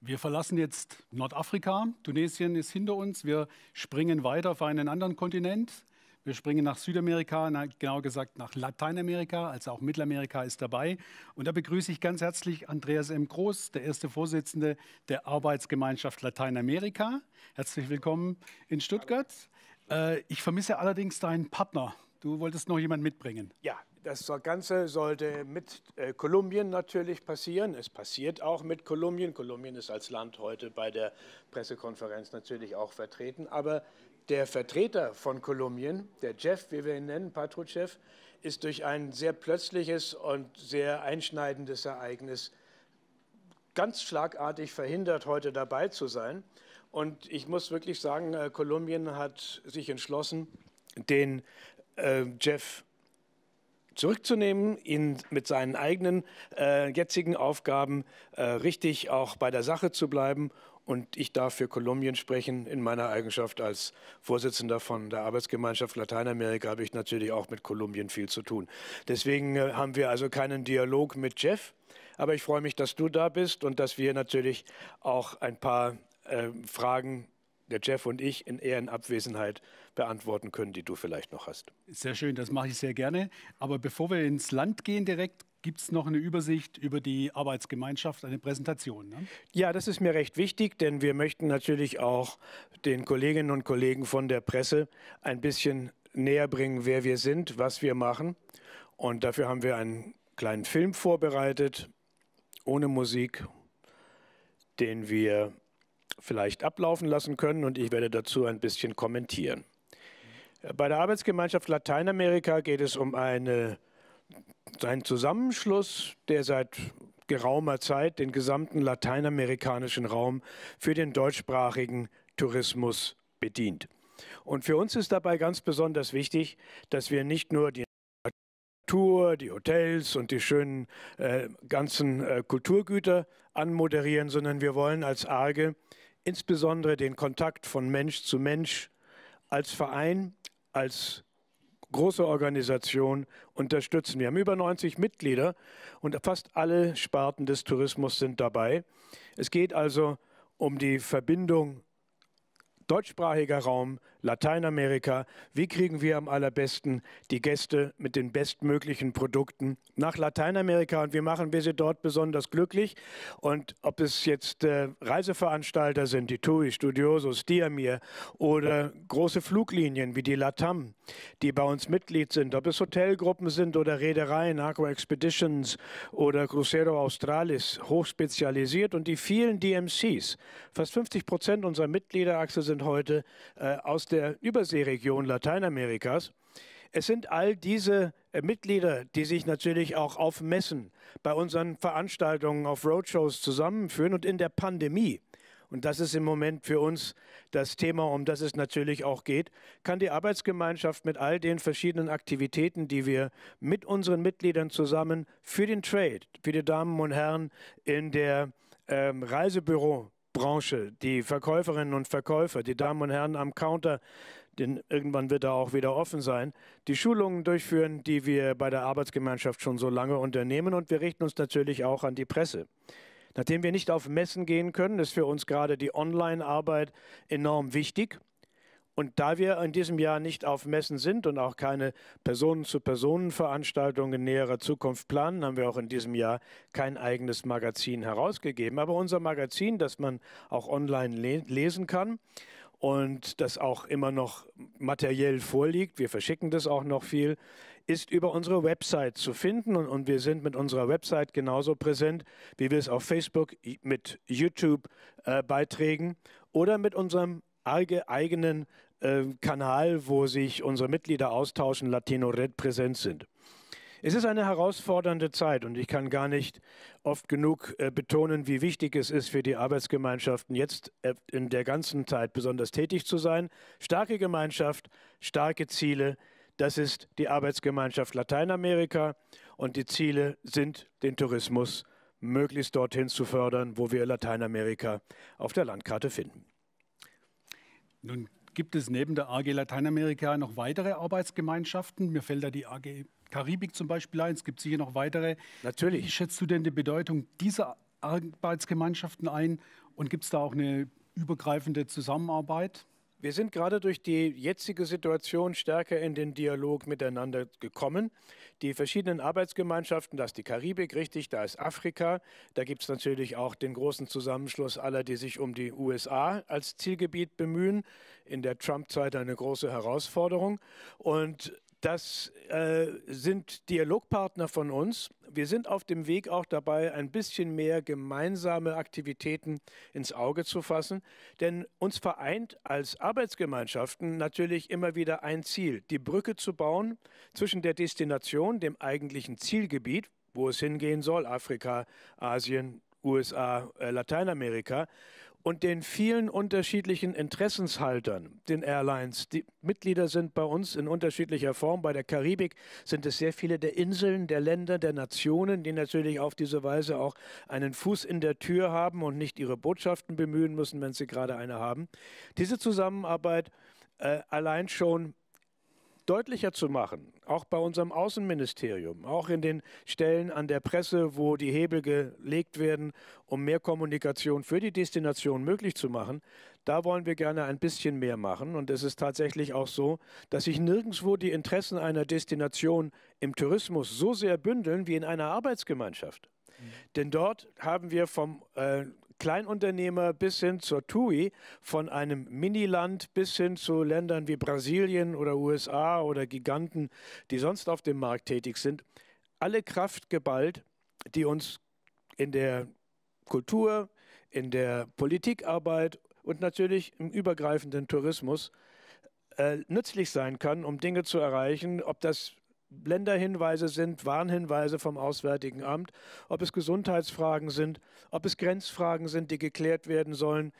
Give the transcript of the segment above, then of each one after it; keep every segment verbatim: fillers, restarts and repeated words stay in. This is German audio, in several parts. Wir verlassen jetzt Nordafrika. Tunesien ist hinter uns. Wir springen weiter auf einen anderen Kontinent. Wir springen nach Südamerika, genau gesagt nach Lateinamerika, also auch Mittelamerika ist dabei. Und da begrüße ich ganz herzlich Andreas M. Groß, der erste Vorsitzende der Arbeitsgemeinschaft Lateinamerika. Herzlich willkommen in Stuttgart. Äh, ich vermisse allerdings deinen Partner. Du wolltest noch jemanden mitbringen. Ja, das Ganze sollte mit äh, Kolumbien natürlich passieren. Es passiert auch mit Kolumbien. Kolumbien ist als Land heute bei der Pressekonferenz natürlich auch vertreten, aber der Vertreter von Kolumbien, der Jeff, wie wir ihn nennen, Patruschew, ist durch ein sehr plötzliches und sehr einschneidendes Ereignis ganz schlagartig verhindert, heute dabei zu sein. Und ich muss wirklich sagen, Kolumbien hat sich entschlossen, den äh, Jeff zurückzunehmen, ihn mit seinen eigenen äh, jetzigen Aufgaben äh, richtig auch bei der Sache zu bleiben. Und ich darf für Kolumbien sprechen. In meiner Eigenschaft als Vorsitzender von der Arbeitsgemeinschaft Lateinamerika habe ich natürlich auch mit Kolumbien viel zu tun. Deswegen haben wir also keinen Dialog mit Jeff. Aber ich freue mich, dass du da bist und dass wir natürlich auch ein paar äh, Fragen, der Jeff und ich, in Ehrenabwesenheit beantworten können, die du vielleicht noch hast. Sehr schön, das mache ich sehr gerne. Aber bevor wir ins Land gehen direkt, gibt es noch eine Übersicht über die Arbeitsgemeinschaft, eine Präsentation? Ne? Ja, das ist mir recht wichtig, denn wir möchten natürlich auch den Kolleginnen und Kollegen von der Presse ein bisschen näher bringen, wer wir sind, was wir machen. Und dafür haben wir einen kleinen Film vorbereitet, ohne Musik, den wir vielleicht ablaufen lassen können, und ich werde dazu ein bisschen kommentieren. Bei der Arbeitsgemeinschaft Lateinamerika geht es um eine, ein Zusammenschluss, der seit geraumer Zeit den gesamten lateinamerikanischen Raum für den deutschsprachigen Tourismus bedient. Und für uns ist dabei ganz besonders wichtig, dass wir nicht nur die Natur, die Hotels und die schönen äh, ganzen äh, Kulturgüter anmoderieren, sondern wir wollen als ARGE insbesondere den Kontakt von Mensch zu Mensch als Verein, als große Organisation unterstützen. Wir haben über neunzig Mitglieder und fast alle Sparten des Tourismus sind dabei. Es geht also um die Verbindung deutschsprachiger Raum, Lateinamerika. Wie kriegen wir am allerbesten die Gäste mit den bestmöglichen Produkten nach Lateinamerika, und wie machen wir sie dort besonders glücklich? Und ob es jetzt äh, Reiseveranstalter sind, die T U I, Studiosus, Diamir oder große Fluglinien wie die LATAM, die bei uns Mitglied sind, ob es Hotelgruppen sind oder Reedereien, Aqua Expeditions oder Crucero Australis, hochspezialisiert, und die vielen D M Cs. Fast50Prozent unserer Mitgliederachse sind heute äh, aus der Überseeregion Lateinamerikas. Es sind all diese äh, Mitglieder, die sich natürlich auch auf Messen, bei unseren Veranstaltungen, auf Roadshows zusammenführen, und in der Pandemie, und das ist im Moment für uns das Thema, um das es natürlich auch geht, kann die Arbeitsgemeinschaft mit all den verschiedenen Aktivitäten, die wir mit unseren Mitgliedern zusammen für den Trade, für die Damen und Herren in der ähm, Reisebüro Branche, die Verkäuferinnen und Verkäufer, die Damen und Herren am Counter, denn irgendwann wird er auch wieder offen sein, die Schulungen durchführen, die wir bei der Arbeitsgemeinschaft schon so lange unternehmen, und wir richten uns natürlich auch an die Presse. Nachdem wir nicht auf Messen gehen können, ist für uns gerade die Online-Arbeit enorm wichtig. Und da wir in diesem Jahr nicht auf Messen sind und auch keine Personen-zu-Personen-Veranstaltungen in näherer Zukunft planen, haben wir auch in diesem Jahr kein eigenes Magazin herausgegeben. Aber unser Magazin, das man auch online le- lesen kann und das auch immer noch materiell vorliegt, wir verschicken das auch noch viel, ist über unsere Website zu finden, und, und wir sind mit unserer Website genauso präsent, wie wir es auf Facebook, mit YouTube-Beiträgen äh, oder mit unserem eigenen äh, Kanal, wo sich unsere Mitglieder austauschen, Latino Red, präsent sind. Es ist eine herausfordernde Zeit, und ich kann gar nicht oft genug äh, betonen, wie wichtig es ist für die Arbeitsgemeinschaften, jetzt äh, in der ganzen Zeit besonders tätig zu sein. Starke Gemeinschaft, starke Ziele, das ist die Arbeitsgemeinschaft Lateinamerika, und die Ziele sind, den Tourismus möglichst dorthin zu fördern, wo wir Lateinamerika auf der Landkarte finden. Nun gibt es neben der ARGE Lateinamerika noch weitere Arbeitsgemeinschaften. Mir fällt da die ARGE Karibik zum Beispiel ein. Es gibt sicher noch weitere. Natürlich. Wie schätzt du denn die Bedeutung dieser Arbeitsgemeinschaften ein Und gibt es da auch eine übergreifende Zusammenarbeit? Wir sind gerade durch die jetzige Situation stärker in den Dialog miteinander gekommen. Die verschiedenen Arbeitsgemeinschaften, da ist die Karibik, richtig, da ist Afrika. Da gibt es natürlich auch den großen Zusammenschluss aller, die sich um die U S A als Zielgebiet bemühen. In der Trump-Zeit eine große Herausforderung. Und das äh, sind Dialogpartner von uns. Wir sind auf dem Weg auch dabei, ein bisschen mehr gemeinsame Aktivitäten ins Auge zu fassen. Denn uns vereint als Arbeitsgemeinschaften natürlich immer wieder ein Ziel, die Brücke zu bauen zwischen der Destination, dem eigentlichen Zielgebiet, wo es hingehen soll, Afrika, Asien, U S A, äh, Lateinamerika, und den vielen unterschiedlichen Interessenshaltern, den Airlines, die Mitglieder sind bei uns in unterschiedlicher Form. Bei der Karibik sind es sehr viele der Inseln, der Länder, der Nationen, die natürlich auf diese Weise auch einen Fuß in der Tür haben und nicht ihre Botschaften bemühen müssen, wenn sie gerade eine haben. Diese Zusammenarbeit äh, allein schon deutlicher zu machen, auch bei unserem Außenministerium, auch in den Stellen an der Presse, wo die Hebel gelegt werden, um mehr Kommunikation für die Destination möglich zu machen, da wollen wir gerne ein bisschen mehr machen. Und es ist tatsächlich auch so, dass sich nirgendwo die Interessen einer Destination im Tourismus so sehr bündeln wie in einer Arbeitsgemeinschaft. Mhm. Denn dort haben wir vom äh, Kleinunternehmer bis hin zur T U I, von einem Miniland bis hin zu Ländern wie Brasilien oder U S A oder Giganten, die sonst auf dem Markt tätig sind, alle Kraft geballt, die uns in der Kultur, in der Politikarbeit und natürlich im übergreifenden Tourismus äh, nützlich sein kann, um Dinge zu erreichen, ob das Länderhinweise sind, Warnhinweise vom Auswärtigen Amt, ob es Gesundheitsfragen sind, ob es Grenzfragen sind, die geklärt werden sollen.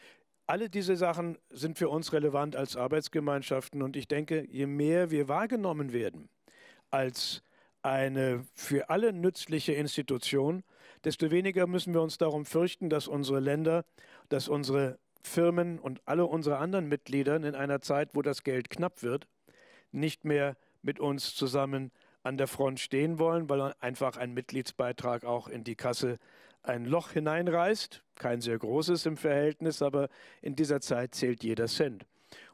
Alle diese Sachen sind für uns relevant als Arbeitsgemeinschaften. Und ich denke, je mehr wir wahrgenommen werden als eine für alle nützliche Institution, desto weniger müssen wir uns darum fürchten, dass unsere Länder, dass unsere Firmen und alle unsere anderen Mitglieder in einer Zeit, wo das Geld knapp wird, nicht mehr mit uns zusammen an der Front stehen wollen, weil einfach ein Mitgliedsbeitrag auch in die Kasse ein Loch hineinreißt. Kein sehr großes im Verhältnis, aber in dieser Zeit zählt jeder Cent.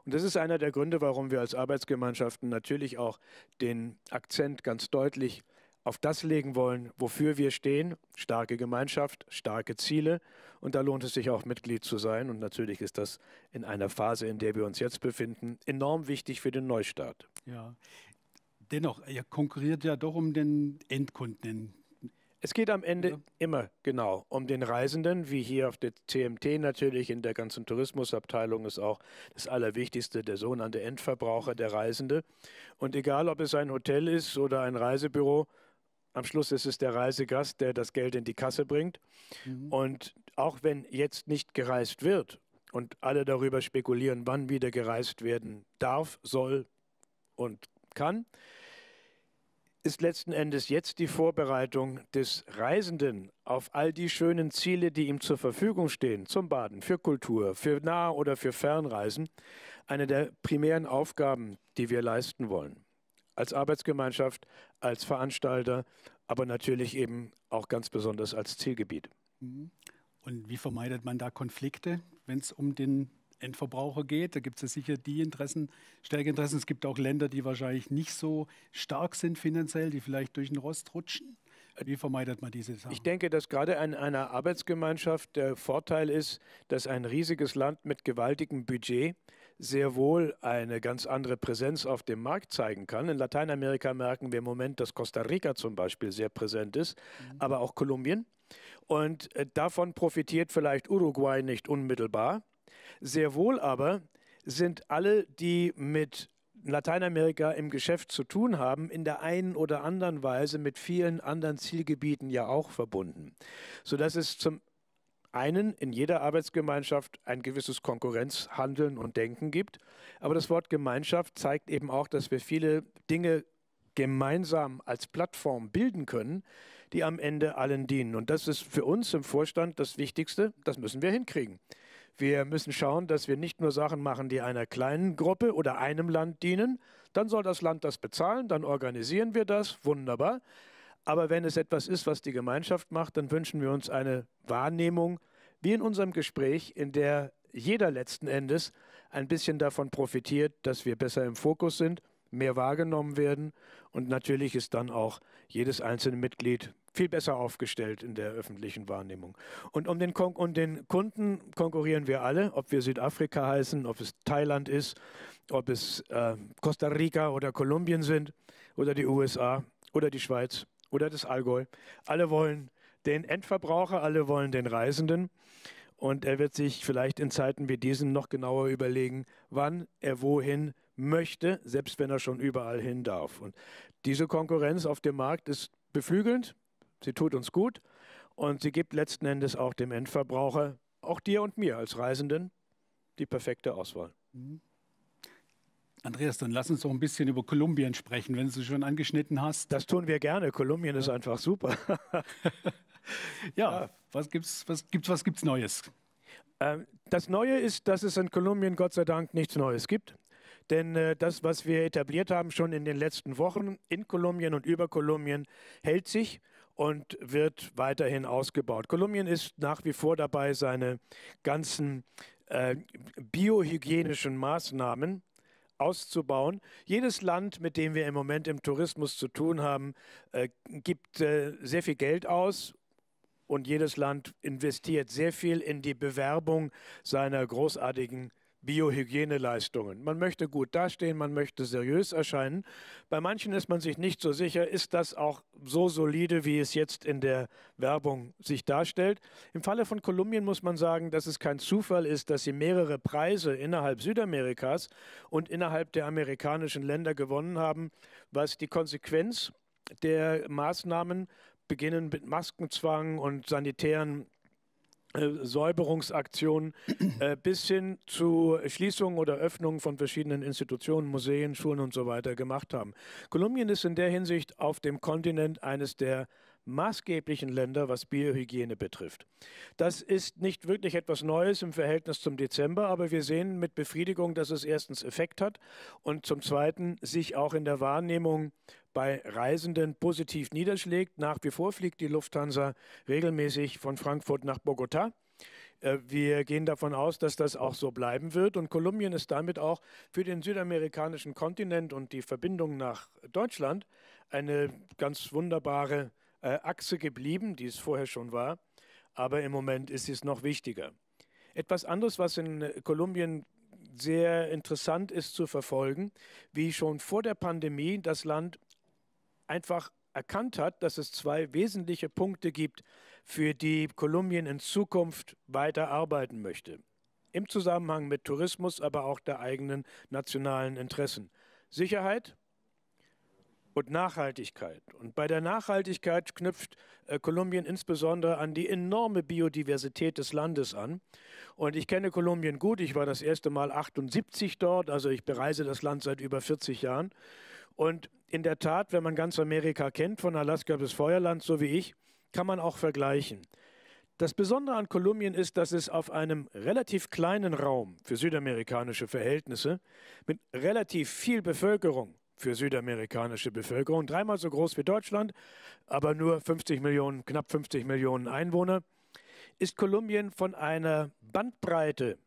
Und das ist einer der Gründe, warum wir als Arbeitsgemeinschaften natürlich auch den Akzent ganz deutlich auf das legen wollen, wofür wir stehen. Starke Gemeinschaft, starke Ziele. Und da lohnt es sich auch, Mitglied zu sein. Und natürlich ist das in einer Phase, in der wir uns jetzt befinden, enorm wichtig für den Neustart. Ja. Dennoch, ihr konkurriert ja doch um den Endkunden. Es geht am Ende ja. immer genau um den Reisenden, wie hier auf der C M T natürlich in der ganzen Tourismusabteilung ist auch das Allerwichtigste der sogenannte Endverbraucher, der Reisende. Und egal, ob es ein Hotel ist oder ein Reisebüro, am Schluss ist es der Reisegast, der das Geld in die Kasse bringt. Mhm. Und auch wenn jetzt nicht gereist wird und alle darüber spekulieren, wann wieder gereist werden darf, soll und kann, kann, ist letzten Endes jetzt die Vorbereitung des Reisenden auf all die schönen Ziele, die ihm zur Verfügung stehen, zum Baden, für Kultur, für Nah- oder für Fernreisen, eine der primären Aufgaben, die wir leisten wollen. Als Arbeitsgemeinschaft, als Veranstalter, aber natürlich eben auch ganz besonders als Zielgebiet. Und wie vermeidet man da Konflikte, wenn es um den Endverbraucher geht? Da gibt es ja sicher die Interessen, stärke Interessen. Es gibt auch Länder, die wahrscheinlich nicht so stark sind finanziell, die vielleicht durch den Rost rutschen. Wie vermeidet man diese Sachen? Ich denke, dass gerade in einer Arbeitsgemeinschaft der Vorteil ist, dass ein riesiges Land mit gewaltigem Budget sehr wohl eine ganz andere Präsenz auf dem Markt zeigen kann. In Lateinamerika merken wir im Moment, dass Costa Rica zum Beispiel sehr präsent ist, mhm. aber auch Kolumbien. Und davon profitiert vielleicht Uruguay nicht unmittelbar. Sehr wohl aber sind alle, die mit Lateinamerika im Geschäft zu tun haben, in der einen oder anderen Weise mit vielen anderen Zielgebieten ja auch verbunden, sodass es zum einen in jeder Arbeitsgemeinschaft ein gewisses Konkurrenzhandeln und Denken gibt. Aber das Wort Gemeinschaft zeigt eben auch, dass wir viele Dinge gemeinsam als Plattform bilden können, die am Ende allen dienen. Und das ist für uns im Vorstand das Wichtigste, das müssen wir hinkriegen. Wir müssen schauen, dass wir nicht nur Sachen machen, die einer kleinen Gruppe oder einem Land dienen. Dann soll das Land das bezahlen, dann organisieren wir das, wunderbar. Aber wenn es etwas ist, was die Gemeinschaft macht, dann wünschen wir uns eine Wahrnehmung, wie in unserem Gespräch, in der jeder letzten Endes ein bisschen davon profitiert, dass wir besser im Fokus sind, mehr wahrgenommen werden und natürlich ist dann auch jedes einzelne Mitglied viel besser aufgestellt in der öffentlichen Wahrnehmung. Und um den, Kon und den Kunden konkurrieren wir alle, ob wir Südafrika heißen, ob es Thailand ist, ob es äh, Costa Rica oder Kolumbien sind oder die U S A oder die Schweiz oder das Allgäu. Alle wollen den Endverbraucher, alle wollen den Reisenden. Und er wird sich vielleicht in Zeiten wie diesen noch genauer überlegen, wann er wohin möchte, selbst wenn er schon überall hin darf. Und diese Konkurrenz auf dem Markt ist beflügelnd, sie tut uns gut und sie gibt letzten Endes auch dem Endverbraucher, auch dir und mir als Reisenden, die perfekte Auswahl. Mhm. Andreas, dann lass uns doch ein bisschen über Kolumbien sprechen, wenn du es schon angeschnitten hast. Das tun wir gerne. Kolumbien ja. ist einfach super. Ja, ja, was gibt's, was gibt's, was gibt's Neues? Ähm, das Neue ist, dass es in Kolumbien Gott sei Dank nichts Neues gibt. Denn äh, das, was wir etabliert haben, schon in den letzten Wochen in Kolumbien und über Kolumbien, hält sich und wird weiterhin ausgebaut. Kolumbien ist nach wie vor dabei, seine ganzen äh, biohygienischen Maßnahmen auszubauen. Jedes Land, mit dem wir im Moment im Tourismus zu tun haben, äh, gibt äh, sehr viel Geld aus. Und jedes Land investiert sehr viel in die Bewerbung seiner großartigen Biohygieneleistungen. Man möchte gut dastehen, man möchte seriös erscheinen. Bei manchen ist man sich nicht so sicher, ist das auch so solide, wie es jetzt in der Werbung sich darstellt. Im Falle von Kolumbien muss man sagen, dass es kein Zufall ist, dass sie mehrere Preise innerhalb Südamerikas und innerhalb der amerikanischen Länder gewonnen haben, was die Konsequenz der Maßnahmen beginnen mit Maskenzwang und sanitären äh, Säuberungsaktionen äh, bis hin zu Schließungen oder Öffnungen von verschiedenen Institutionen, Museen, Schulen und so weiter gemacht haben. Kolumbien ist in der Hinsicht auf dem Kontinent eines der maßgeblichen Länder, was Biohygiene betrifft. Das ist nicht wirklich etwas Neues im Verhältnis zum Dezember, aber wir sehen mit Befriedigung, dass es erstens Effekt hat und zum Zweiten sich auch in der Wahrnehmung bei Reisenden positiv niederschlägt. Nach wie vor fliegt die Lufthansa regelmäßig von Frankfurt nach Bogotá. Wir gehen davon aus, dass das auch so bleiben wird. Und Kolumbien ist damit auch für den südamerikanischen Kontinent und die Verbindung nach Deutschland eine ganz wunderbare Achse geblieben, die es vorher schon war. Aber im Moment ist es noch wichtiger. Etwas anderes, was in Kolumbien sehr interessant ist zu verfolgen, wie schon vor der Pandemie das Land einfach erkannt hat, dass es zwei wesentliche Punkte gibt, für die Kolumbien in Zukunft weiter arbeiten möchte. Im Zusammenhang mit Tourismus, aber auch der eigenen nationalen Interessen. Sicherheit und Nachhaltigkeit. Und bei der Nachhaltigkeit knüpft äh, Kolumbien insbesondere an die enorme Biodiversität des Landes an. Und ich kenne Kolumbien gut. Ich war das erste Mal achtundsiebzig dort. Also ich bereise das Land seit über vierzig Jahren. Und in der Tat, wenn man ganz Amerika kennt, von Alaska bis Feuerland, so wie ich, kann man auch vergleichen. Das Besondere an Kolumbien ist, dass es auf einem relativ kleinen Raum für südamerikanische Verhältnisse mit relativ viel Bevölkerung für südamerikanische Bevölkerung, dreimal so groß wie Deutschland, aber nur fünfzig Millionen, knapp fünfzig Millionen Einwohner, ist Kolumbien von einer Bandbreite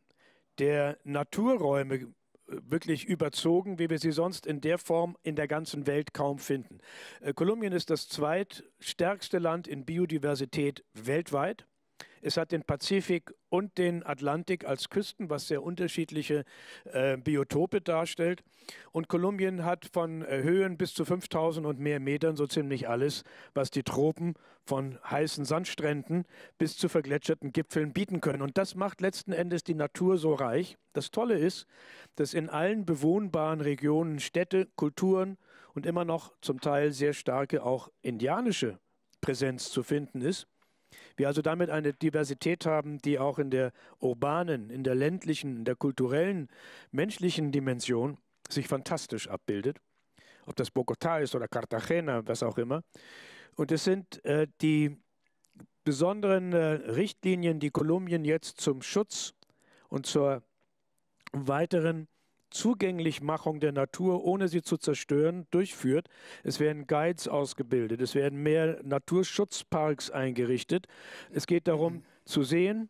der Naturräume wirklich überzogen, wie wir sie sonst in der Form in der ganzen Welt kaum finden. Äh, Kolumbien ist das zweitstärkste Land in Biodiversität weltweit. Es hat den Pazifik und den Atlantik als Küsten, was sehr unterschiedliche äh, Biotope darstellt. Und Kolumbien hat von äh, Höhen bis zu fünftausend und mehr Metern so ziemlich alles, was die Tropen von heißen Sandstränden bis zu vergletscherten Gipfeln bieten können. Und das macht letzten Endes die Natur so reich. Das Tolle ist, dass in allen bewohnbaren Regionen Städte, Kulturen und immer noch zum Teil sehr starke auch indianische Präsenz zu finden ist. Wir also damit eine Diversität haben, die auch in der urbanen, in der ländlichen, in der kulturellen, menschlichen Dimension sich fantastisch abbildet. Ob das Bogotá ist oder Cartagena, was auch immer. Und es sind äh, die besonderen äh, Richtlinien, die Kolumbien jetzt zum Schutz und zur weiteren Zugänglichmachung der Natur, ohne sie zu zerstören, durchführt. Es werden Guides ausgebildet, es werden mehr Naturschutzparks eingerichtet. Es geht darum, zu sehen,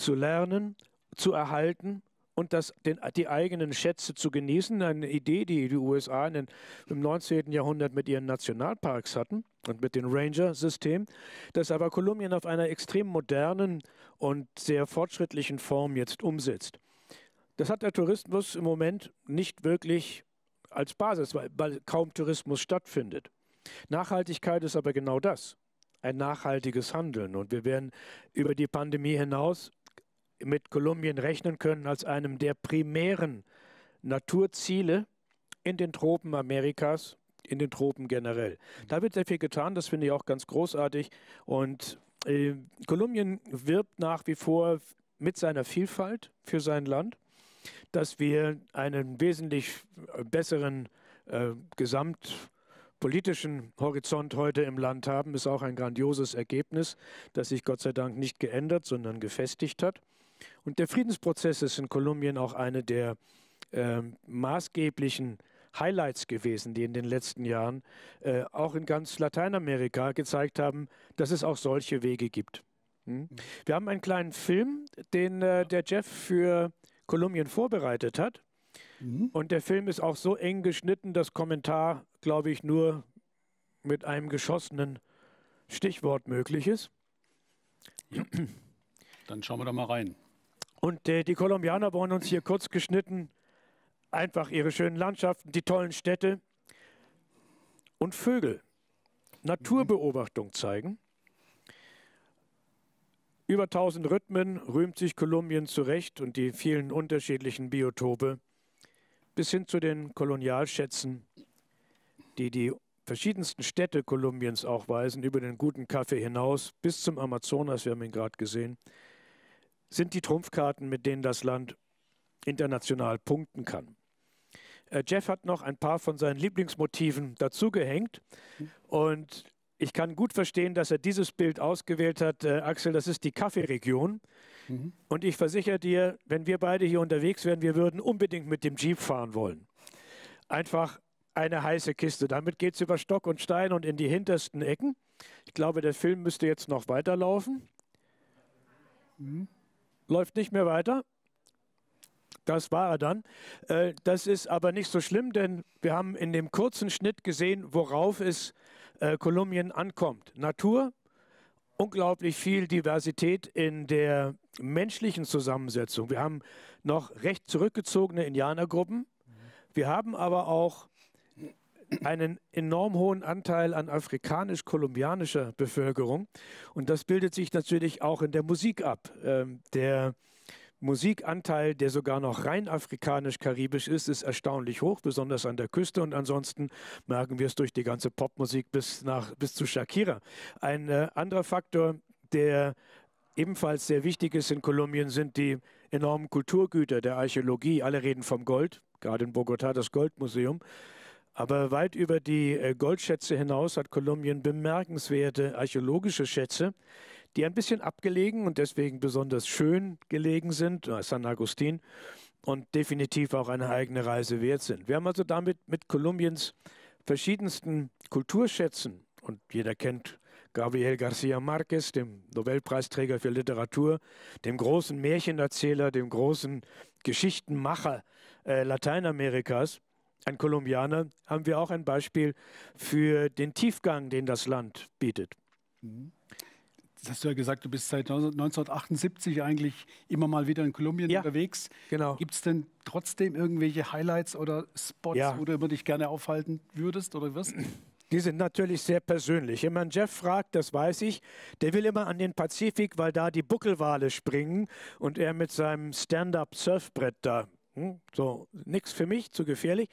zu lernen, zu erhalten und das, den, die eigenen Schätze zu genießen. Eine Idee, die die U S A in den, im neunzehnten Jahrhundert mit ihren Nationalparks hatten und mit dem Ranger-System, das aber Kolumbien auf einer extrem modernen und sehr fortschrittlichen Form jetzt umsetzt. Das hat der Tourismus im Moment nicht wirklich als Basis, weil, weil kaum Tourismus stattfindet. Nachhaltigkeit ist aber genau das, ein nachhaltiges Handeln. Und wir werden über die Pandemie hinaus mit Kolumbien rechnen können als einem der primären Naturziele in den Tropen Amerikas, in den Tropen generell. Da wird sehr viel getan, das finde ich auch ganz großartig. Und äh, Kolumbien wirbt nach wie vor mit seiner Vielfalt für sein Land, dass wir einen wesentlich besseren äh, Gesamt politischen Horizont heute im Land haben, ist auch ein grandioses Ergebnis, das sich Gott sei Dank nicht geändert, sondern gefestigt hat. Und der Friedensprozess ist in Kolumbien auch eine der äh, maßgeblichen Highlights gewesen, die in den letzten Jahren äh, auch in ganz Lateinamerika gezeigt haben, dass es auch solche Wege gibt. Hm? Wir haben einen kleinen Film, den äh, der Jeff für Kolumbien vorbereitet hat. Mhm. Und der Film ist auch so eng geschnitten, dass Kommentar, glaube ich, nur mit einem geschossenen Stichwort möglich ist. Ja. Dann schauen wir da mal rein. Und äh, die Kolumbianer wollen uns hier kurz geschnitten einfach ihre schönen Landschaften, die tollen Städte und Vögel, Naturbeobachtung zeigen. Über tausend Rhythmen rühmt sich Kolumbien zurecht und die vielen unterschiedlichen Biotope bis hin zu den Kolonialschätzen, die die verschiedensten Städte Kolumbiens auch weisen, über den guten Kaffee hinaus, bis zum Amazonas, wir haben ihn gerade gesehen, sind die Trumpfkarten, mit denen das Land international punkten kann. Äh, Jeff hat noch ein paar von seinen Lieblingsmotiven dazugehängt und ich kann gut verstehen, dass er dieses Bild ausgewählt hat. Äh, Axel, das ist die Kaffeeregion. Mhm. Und ich versichere dir, wenn wir beide hier unterwegs wären, wir würden unbedingt mit dem Jeep fahren wollen. Einfach eine heiße Kiste. Damit geht es über Stock und Stein und in die hintersten Ecken. Ich glaube, der Film müsste jetzt noch weiterlaufen. Mhm. Läuft nicht mehr weiter. Das war er dann. Äh, das ist aber nicht so schlimm, denn wir haben in dem kurzen Schnitt gesehen, worauf es Äh, Kolumbien ankommt. Natur, unglaublich viel Diversität in der menschlichen Zusammensetzung. Wir haben noch recht zurückgezogene Indianergruppen. Wir haben aber auch einen enorm hohen Anteil an afrikanisch-kolumbianischer Bevölkerung. Und das bildet sich natürlich auch in der Musik ab. Ähm, der Musikanteil, der sogar noch rein afrikanisch-karibisch ist, ist erstaunlich hoch, besonders an der Küste. Und ansonsten merken wir es durch die ganze Popmusik bis, nach, bis zu Shakira. Ein äh, anderer Faktor, der ebenfalls sehr wichtig ist in Kolumbien, sind die enormen Kulturgüter der Archäologie. Alle reden vom Gold, gerade in Bogotá das Goldmuseum. Aber weit über die äh, Goldschätze hinaus hat Kolumbien bemerkenswerte archäologische Schätze, die ein bisschen abgelegen und deswegen besonders schön gelegen sind, San Agustin, und definitiv auch eine eigene Reise wert sind. Wir haben also damit mit Kolumbiens verschiedensten Kulturschätzen, und jeder kennt Gabriel García Márquez, dem Nobelpreisträger für Literatur, dem großen Märchenerzähler, dem großen Geschichtenmacher äh, Lateinamerikas, ein Kolumbianer, haben wir auch ein Beispiel für den Tiefgang, den das Land bietet. Mhm. Das hast du ja gesagt, du bist seit neunzehnhundertachtundsiebzig eigentlich immer mal wieder in Kolumbien ja, unterwegs. Genau. Gibt es denn trotzdem irgendwelche Highlights oder Spots, ja. wo du immer dich gerne aufhalten würdest oder wirst? Die sind natürlich sehr persönlich. Wenn man Jeff fragt, das weiß ich, der will immer an den Pazifik, weil da die Buckelwale springen und er mit seinem Stand-up-Surfbrett da, hm, so nichts für mich, zu gefährlich.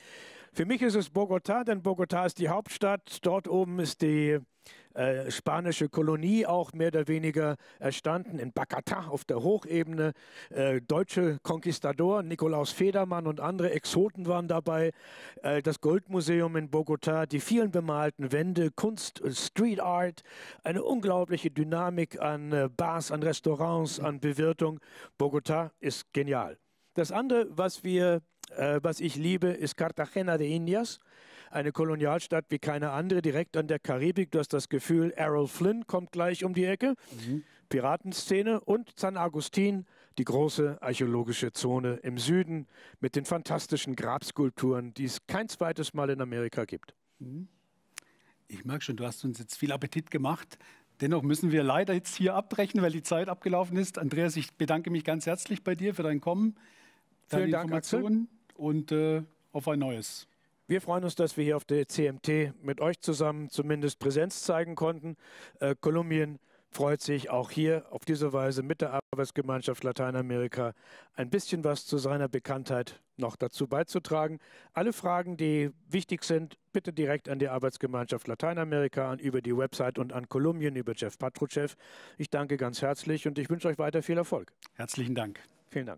Für mich ist es Bogotá, denn Bogotá ist die Hauptstadt. Dort oben ist die Äh, spanische Kolonie auch mehr oder weniger erstanden, in Bogotá auf der Hochebene. Äh, deutsche Konquistadoren, Nikolaus Federmann und andere Exoten waren dabei. Äh, das Goldmuseum in Bogotá, die vielen bemalten Wände, Kunst, Street Art, eine unglaubliche Dynamik an äh, Bars, an Restaurants, an Bewirtung. Bogotá ist genial. Das andere, was, wir, äh, was ich liebe, ist Cartagena de Indias. Eine Kolonialstadt wie keine andere, direkt an der Karibik. Du hast das Gefühl, Errol Flynn kommt gleich um die Ecke. Mhm. Piratenszene und San Agustin, die große archäologische Zone im Süden mit den fantastischen Grabskulpturen, die es kein zweites Mal in Amerika gibt. Ich merke schon, du hast uns jetzt viel Appetit gemacht. Dennoch müssen wir leider jetzt hier abbrechen, weil die Zeit abgelaufen ist. Andreas, ich bedanke mich ganz herzlich bei dir für dein Kommen, deine Vielen Informationen Dank, und äh, auf ein neues. Wir freuen uns, dass wir hier auf der C M T mit euch zusammen zumindest Präsenz zeigen konnten. Äh, Kolumbien freut sich auch hier auf diese Weise mit der Arbeitsgemeinschaft Lateinamerika ein bisschen was zu seiner Bekanntheit noch dazu beizutragen. Alle Fragen, die wichtig sind, bitte direkt an die Arbeitsgemeinschaft Lateinamerika, an über die Website und an Kolumbien über Jeff Patruschew. Ich danke ganz herzlich und ich wünsche euch weiter viel Erfolg. Herzlichen Dank. Vielen Dank.